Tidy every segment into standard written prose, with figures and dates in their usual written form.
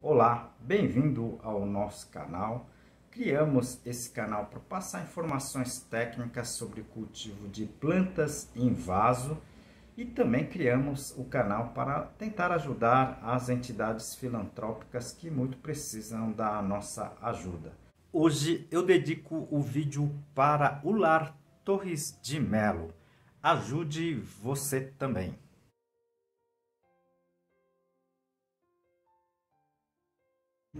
Olá, bem-vindo ao nosso canal. Criamos esse canal para passar informações técnicas sobre cultivo de plantas em vaso e também criamos o canal para tentar ajudar as entidades filantrópicas que muito precisam da nossa ajuda. Hoje eu dedico o vídeo para o Lar Torres de Melo. Ajude você também!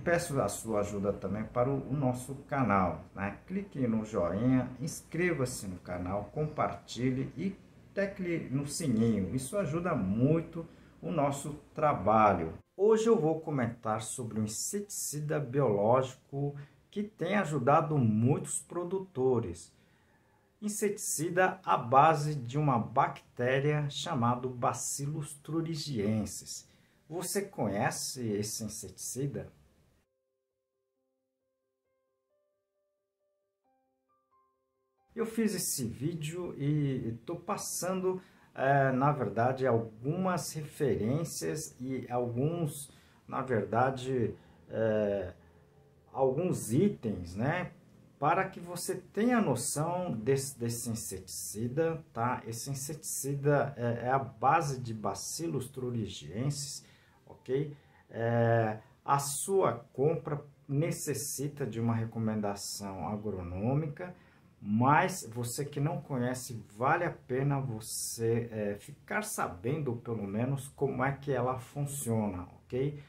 Peço a sua ajuda também para o nosso canal, né? Clique no joinha, inscreva-se no canal, compartilhe e tecle no sininho. Isso ajuda muito o nosso trabalho. Hoje eu vou comentar sobre um inseticida biológico que tem ajudado muitos produtores. Inseticida à base de uma bactéria chamada Bacillus thuringiensis. Você conhece esse inseticida? Eu fiz esse vídeo e estou passando, na verdade, algumas referências e alguns, na verdade, alguns itens, né? Para que você tenha noção desse inseticida, tá? Esse inseticida é a base de Bacillus thuringiensis, ok? A sua compra necessita de uma recomendação agronômica, mas você que não conhece, vale a pena você ficar sabendo, pelo menos, como é que ela funciona, ok?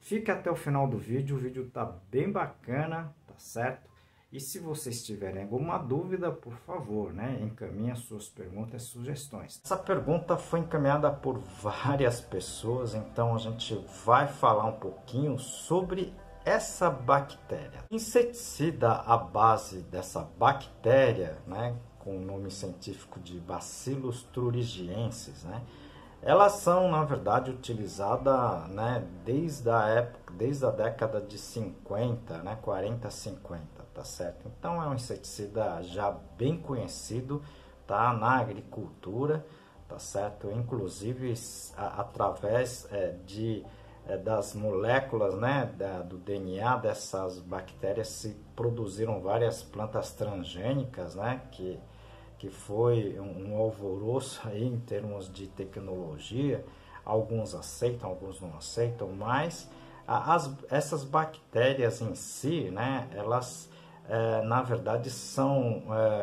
Fica até o final do vídeo, o vídeo tá bem bacana, tá certo? E se vocês tiverem alguma dúvida, por favor, né, encaminhe as suas perguntas e sugestões. Essa pergunta foi encaminhada por várias pessoas, então a gente vai falar um pouquinho sobre essa bactéria. Inseticida à base dessa bactéria, né, com o nome científico de Bacillus thuringiensis, né, elas são, na verdade, utilizadas, né, desde a década de 50, né, 40, 50, tá certo? Então é um inseticida já bem conhecido, tá, na agricultura, tá certo? Inclusive através das moléculas, né, do DNA dessas bactérias se produziram várias plantas transgênicas, né, que foi um alvoroço aí em termos de tecnologia. Alguns aceitam, alguns não aceitam, mas essas bactérias em si, né, elas na verdade são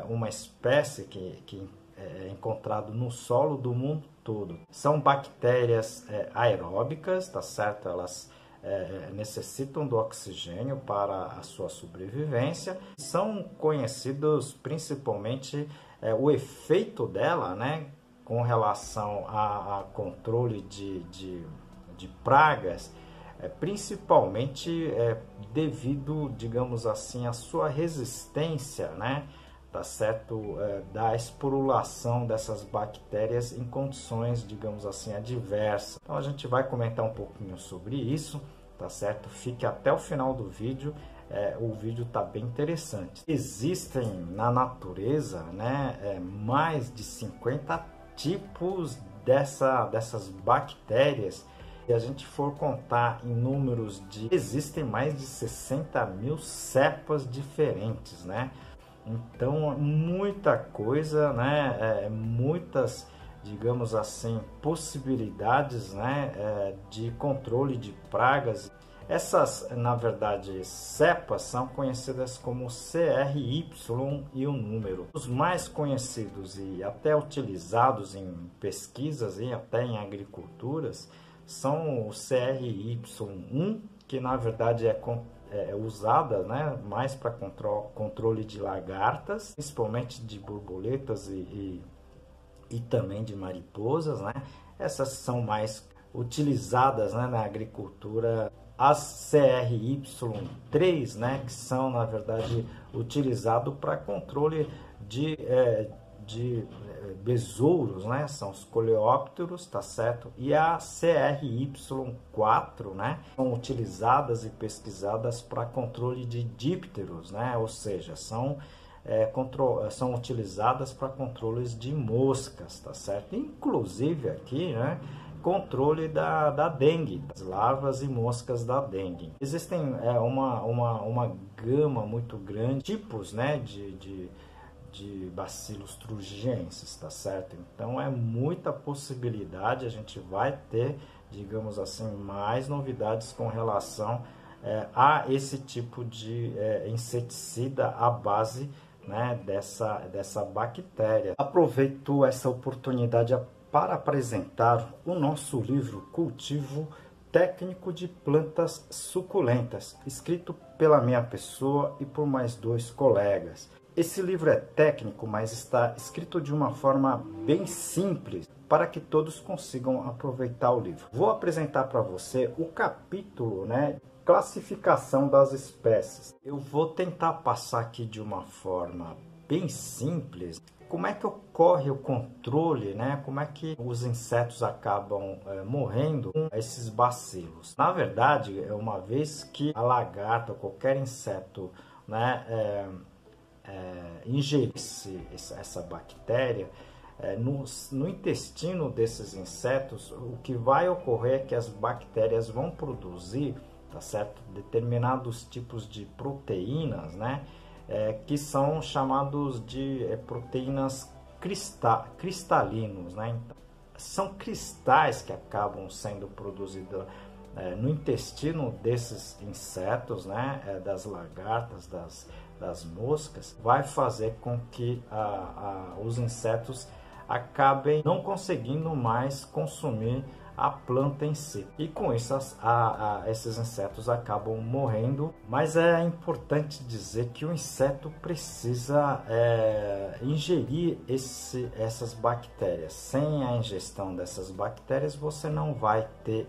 uma espécie que é encontrado no solo do mundo todo. São bactérias aeróbicas, tá certo? Elas necessitam do oxigênio para a sua sobrevivência. São conhecidos principalmente o efeito dela, né, com relação a controle de pragas, principalmente devido, digamos assim, à sua resistência, né, tá certo, da esporulação dessas bactérias em condições, digamos assim, adversas. Então a gente vai comentar um pouquinho sobre isso, tá certo? Fique até o final do vídeo, o vídeo tá bem interessante. Existem na natureza, né, mais de 50 tipos dessas bactérias. Se a gente for contar em números existem mais de 60 mil cepas diferentes, né? Então, muita coisa, né, muitas, digamos assim, possibilidades, né, de controle de pragas. Essas, na verdade, cepas são conhecidas como CRY e o número. Os mais conhecidos e até utilizados em pesquisas e até em agriculturas são o CRY1, que na verdade é usada, né, mais para controle de lagartas, principalmente de borboletas e também de mariposas, né? Essas são mais utilizadas, né, na agricultura. As CRY3, né, que são, na verdade, utilizado para controle de besouros, né? São os coleópteros, tá certo? E a CRY4, né? São utilizadas e pesquisadas para controle de dípteros, né? Ou seja, são utilizadas para controles de moscas, tá certo? Inclusive aqui, né, controle da dengue, das larvas e moscas da dengue. Existem uma gama muito grande, tipos, né, de bacilos thuringiensis, tá certo? Então é muita possibilidade, a gente vai ter, digamos assim, mais novidades com relação a esse tipo de inseticida à base, né, dessa bactéria. Aproveito essa oportunidade para apresentar o nosso livro Cultivo Técnico de Plantas Suculentas, escrito pela minha pessoa e por mais dois colegas. Esse livro é técnico, mas está escrito de uma forma bem simples, para que todos consigam aproveitar o livro. Vou apresentar para você o capítulo, né, classificação das espécies. Eu vou tentar passar aqui de uma forma bem simples como é que ocorre o controle, né? Como é que os insetos acabam morrendo com esses bacilos. Na verdade, uma vez que a lagarta, qualquer inseto, né, ingerir essa bactéria, no intestino desses insetos, o que vai ocorrer é que as bactérias vão produzir, tá certo, determinados tipos de proteínas, né, que são chamados de proteínas cristalinos, né? Então, são cristais que acabam sendo produzidos no intestino desses insetos, né, das lagartas, das moscas, vai fazer com que os insetos acabem não conseguindo mais consumir a planta em si, e com isso esses insetos acabam morrendo. Mas é importante dizer que o inseto precisa ingerir essas bactérias. Sem a ingestão dessas bactérias, você não vai ter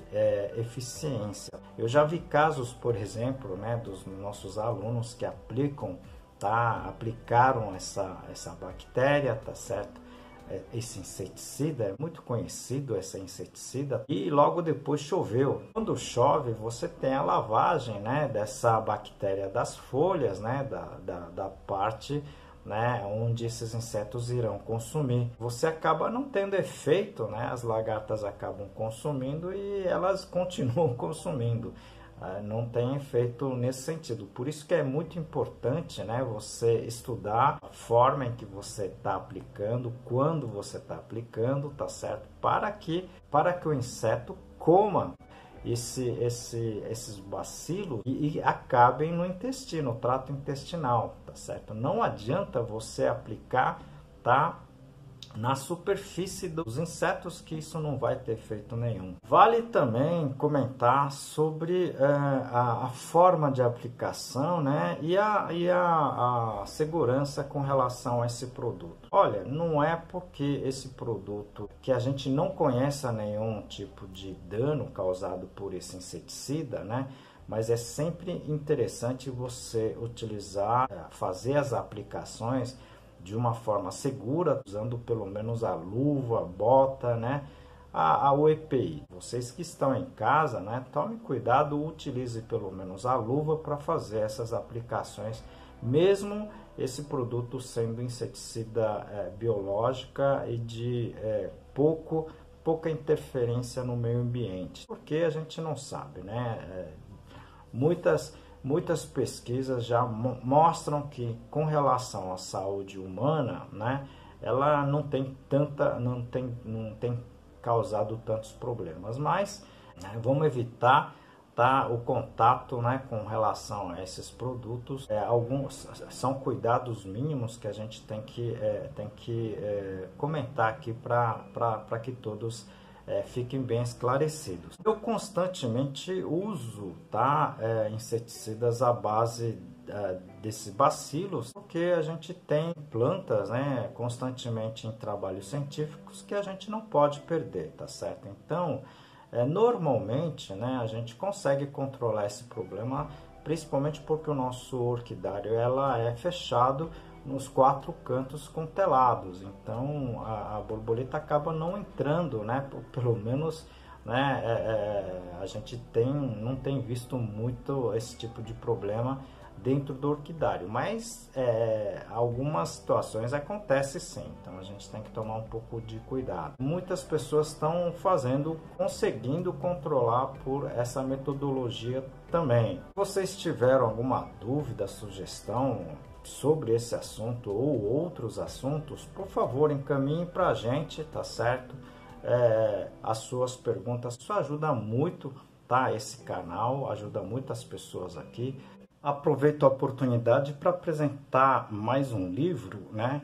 eficiência. Eu já vi casos, por exemplo, né, dos nossos alunos que aplicaram essa bactéria, tá certo? Esse inseticida é muito conhecido, esse inseticida, e logo depois choveu. Quando chove, você tem a lavagem, né, dessa bactéria das folhas, né, da parte, né, onde esses insetos irão consumir. Você acaba não tendo efeito, né, as lagartas acabam consumindo e elas continuam consumindo. Não tem efeito nesse sentido. Por isso que é muito importante, né, você estudar a forma em que você está aplicando, quando você está aplicando, tá certo? Para que o inseto coma esses bacilos e acabem no intestino, no trato intestinal, tá certo? Não adianta você aplicar, tá, na superfície dos insetos, que isso não vai ter efeito nenhum. Vale também comentar sobre a forma de aplicação, né, e a segurança com relação a esse produto. Olha, não é porque esse produto, que a gente não conheça nenhum tipo de dano causado por esse inseticida, né, mas é sempre interessante você utilizar, fazer as aplicações de uma forma segura, usando pelo menos a luva, a bota, né, o EPI. Vocês que estão em casa, né, tome cuidado, utilize pelo menos a luva para fazer essas aplicações, mesmo esse produto sendo inseticida biológica e de pouca interferência no meio ambiente, porque a gente não sabe, né, muitas pesquisas já mostram que, com relação à saúde humana, né, ela não tem causado tantos problemas, mas, né, vamos evitar, tá, o contato, né, com relação a esses produtos. Alguns são cuidados mínimos que a gente tem que comentar aqui para que todos fiquem bem esclarecidos. Eu constantemente uso, tá, inseticidas à base desses bacilos, porque a gente tem plantas, né, constantemente em trabalhos científicos que a gente não pode perder, tá certo? Então, normalmente, né, a gente consegue controlar esse problema, principalmente porque o nosso orquidário ela é fechado nos quatro cantos com telados, então a borboleta acaba não entrando, né? Pelo menos, né, a gente não tem visto muito esse tipo de problema dentro do orquidário, mas algumas situações acontece sim, então a gente tem que tomar um pouco de cuidado. Muitas pessoas estão conseguindo controlar por essa metodologia também. Se vocês tiveram alguma dúvida, sugestão sobre esse assunto ou outros assuntos, por favor, encaminhe para a gente, tá certo? As suas perguntas, isso ajuda muito, tá? Esse canal ajuda muitas pessoas aqui. Aproveito a oportunidade para apresentar mais um livro, né?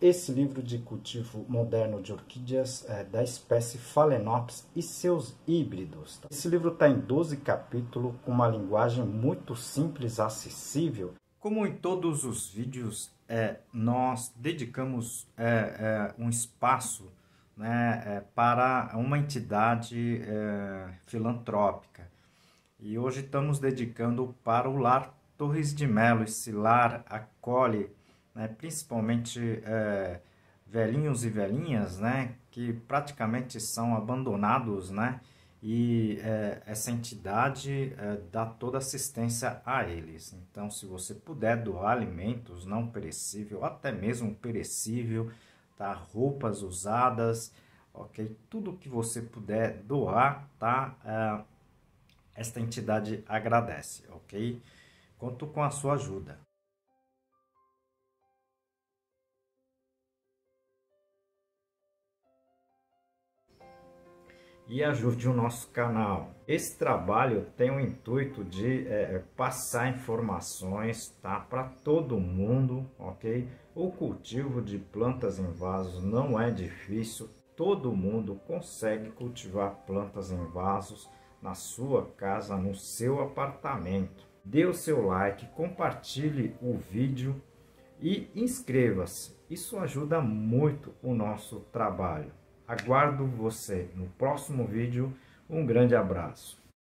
Esse livro de cultivo moderno de orquídeas da espécie Phalaenopsis e seus híbridos. Tá? Esse livro está em 12 capítulos, com uma linguagem muito simples, acessível. Como em todos os vídeos, nós dedicamos um espaço, né, para uma entidade filantrópica. E hoje estamos dedicando para o Lar Torres de Melo. Esse lar acolhe, né, principalmente velhinhos e velhinhas, né, que praticamente são abandonados, né, e essa entidade dá toda assistência a eles. Então, se você puder doar alimentos não perecível, até mesmo perecível, tá, roupas usadas, ok, tudo que você puder doar, tá, esta entidade agradece, ok? Conto com a sua ajuda. E ajude o nosso canal. Esse trabalho tem o intuito de passar informações, tá, para todo mundo, ok? O cultivo de plantas em vasos não é difícil. Todo mundo consegue cultivar plantas em vasos na sua casa, no seu apartamento. Dê o seu like, compartilhe o vídeo e inscreva-se. Isso ajuda muito o nosso trabalho. Aguardo você no próximo vídeo. Um grande abraço.